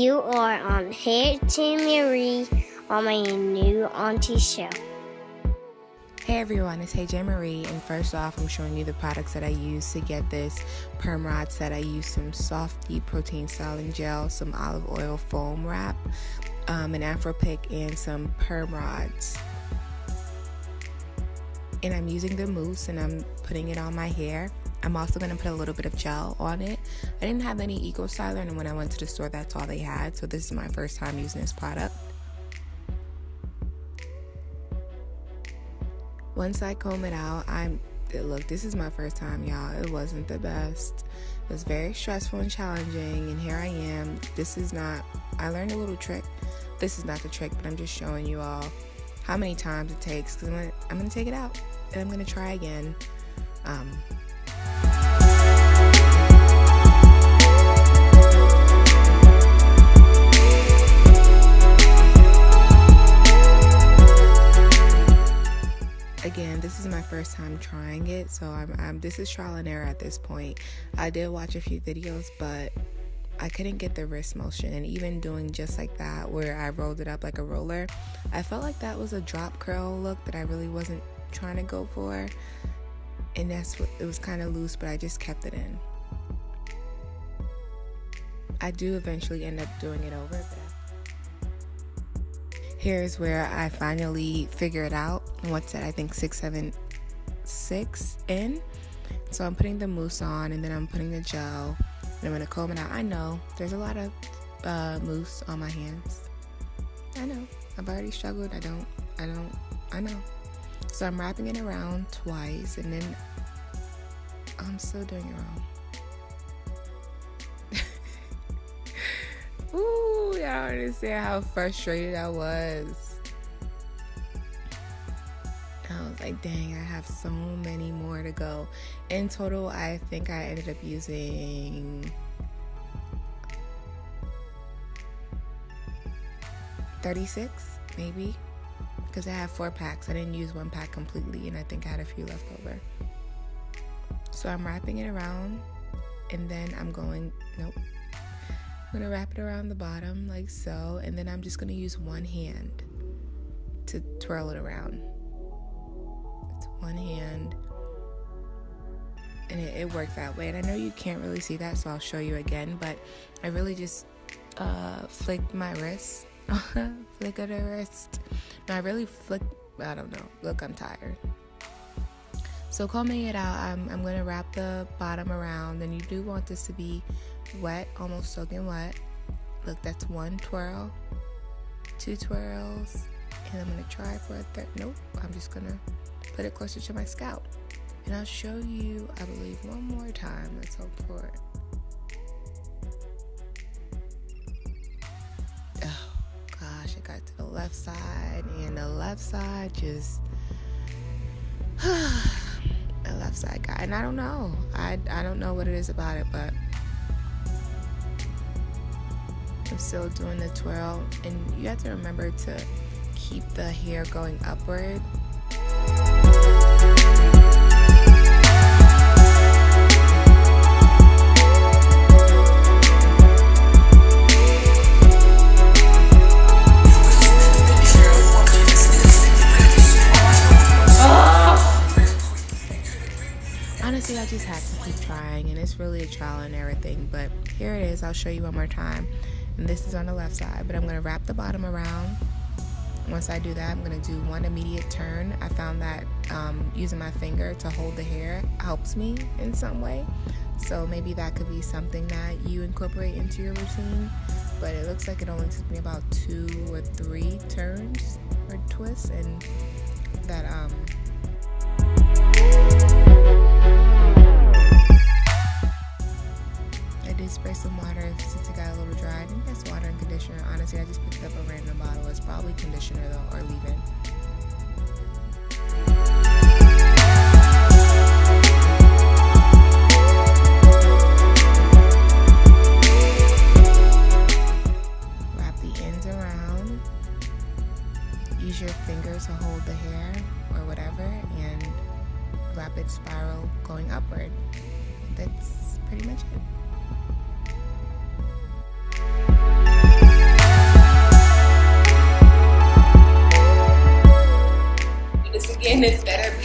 You are on Hey JMarie on my new auntie show. Hey everyone, it's Hey JMarie, and first off, I'm showing you the products that I use to get this perm rod set. I use some soft deep protein styling gel, some olive oil foam wrap, an afro pick, and some perm rods. And I'm using the mousse and I'm putting it on my hair. I'm also going to put a little bit of gel on it. I didn't have any EcoStyler, and when I went to the store, that's all they had. So this is my first time using this product. Once I comb it out, look, this is my first time, y'all. It wasn't the best. It was very stressful and challenging, and here I am. I learned a little trick. This is not the trick, but I'm just showing you all how many times it takes, because I'm gonna take it out, and I'm gonna try again. Again, this is my first time trying it, so this is trial and error at this point. I did watch a few videos, but I couldn't get the wrist motion, and even doing just like that, where I rolled it up like a roller, I felt like that was a drop curl look that I really wasn't trying to go for, and it was kind of loose, but I just kept it in. I do eventually end up doing it over, but here's where I finally figure it out. What's that? I think 676 in. So I'm putting the mousse on, and then I'm putting the gel, and I'm gonna comb it out. I know there's a lot of mousse on my hands. I know. I've already struggled. I know. So I'm wrapping it around twice, and then I'm still doing it wrong. Ooh, y'all don't understand how frustrated I was. I was like, dang, I have so many more to go. In total, I think I ended up using 36, maybe, because I have 4 packs. I didn't use 1 pack completely, and I think I had a few left over. So I'm wrapping it around, and then I'm gonna wrap it around the bottom like so, and then I'm just gonna use one hand to twirl it around. It's one hand, and it worked that way. And I know you can't really see that, so I'll show you again, but I really just flicked my wrist. Flick of the wrist. No, I don't know. Look, I'm tired. So combing it out, I'm gonna wrap the bottom around, and you do want this to be wet, almost soaking wet. Look, that's one twirl, 2 twirls, and I'm gonna try for a third. Nope, I'm just gonna put it closer to my scalp, and I'll show you, I believe, one more time. Let's hope for it. Oh gosh, I got to the left side, and the left side just the left side guy, and I don't know, I don't know what it is about it, but I'm still doing the twirl, and you have to remember to keep the hair going upward. Honestly, I just have to keep trying, and it's really a trial and error thing, but here it is. I'll show you one more time. And this is on the left side, but I'm going to wrap the bottom around. Once I do that, I'm going to do one immediate turn. I found that using my finger to hold the hair helps me in some way, so maybe that could be something that you incorporate into your routine. But it looks like it only took me about 2 or 3 turns or twists, and that spray some water since it got a little dry. I think that's water and conditioner. Honestly, I just picked up a random bottle. It's probably conditioner though, or leave-in. Wrap the ends around. Use your finger to hold the hair or whatever, and wrap it spiral going upward. That's pretty much it.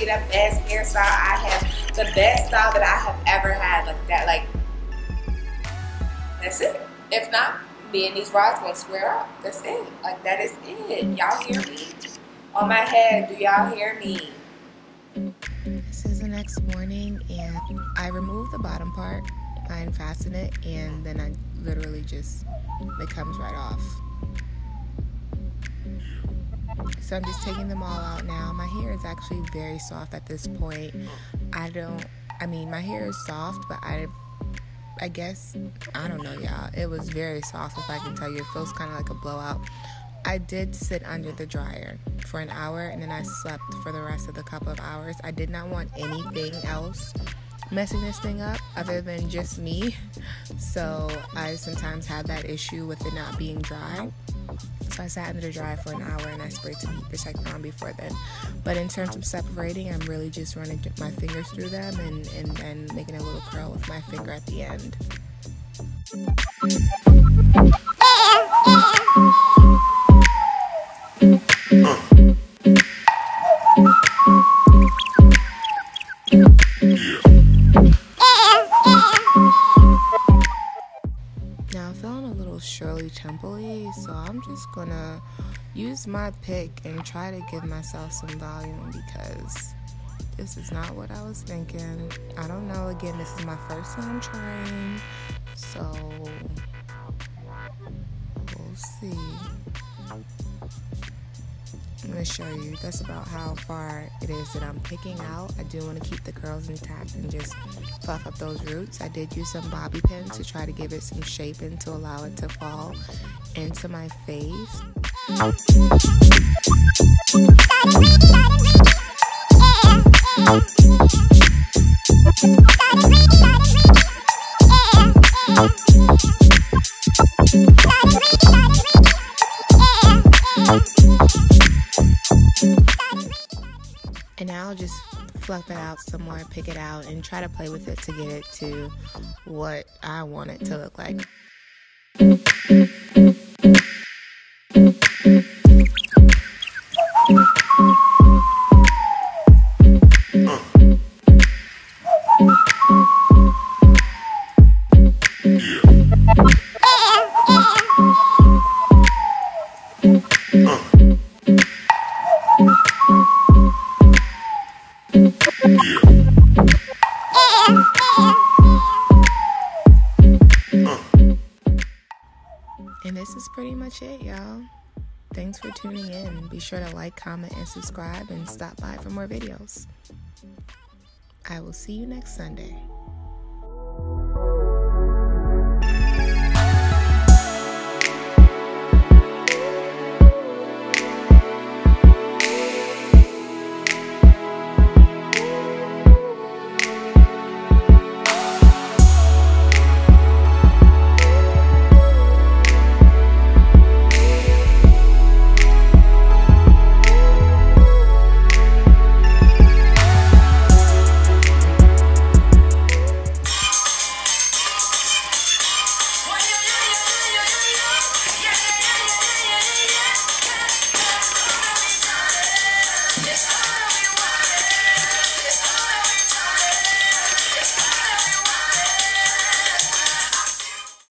me the best hairstyle I have, the best style that I have ever had, like that, like, that's it. If not, me and these rods gonna square up. That's it. Like, that is it. Y'all hear me? On my head, do y'all hear me? This is the next morning, and I removed the bottom part. I unfasten it, and then I literally just, it comes right off. So I'm just taking them all out now. My hair is actually very soft at this point. My hair is soft, but I guess, I don't know, y'all. It was very soft, if I can tell you. It feels kind of like a blowout. I did sit under the dryer for an hour, and then I slept for the rest of the couple of hours. I did not want anything else messing this thing up other than just me. So I sometimes have that issue with it not being dry. So I sat under the dryer for an hour, and I sprayed some heat protectant on before then. But in terms of separating, I'm really just running my fingers through them and then making a little curl with my finger at the end. Shirley Temple-y, so I'm just gonna use my pick and try to give myself some volume, because this is not what I was thinking. I don't know, again, this is my first time trying, so we'll see. I'm gonna show you. That's about how far it is that I'm picking out. I do want to keep the curls intact and just fluff up those roots. I did use some bobby pins to try to give it some shape and to allow it to fall into my face. And now I'll just fluff it out some more, pick it out, and try to play with it to get it to what I want it to look like. And this is pretty much it, y'all. Thanks for tuning in. Be sure to like, comment, and subscribe, and stop by for more videos. I will see you next Sunday.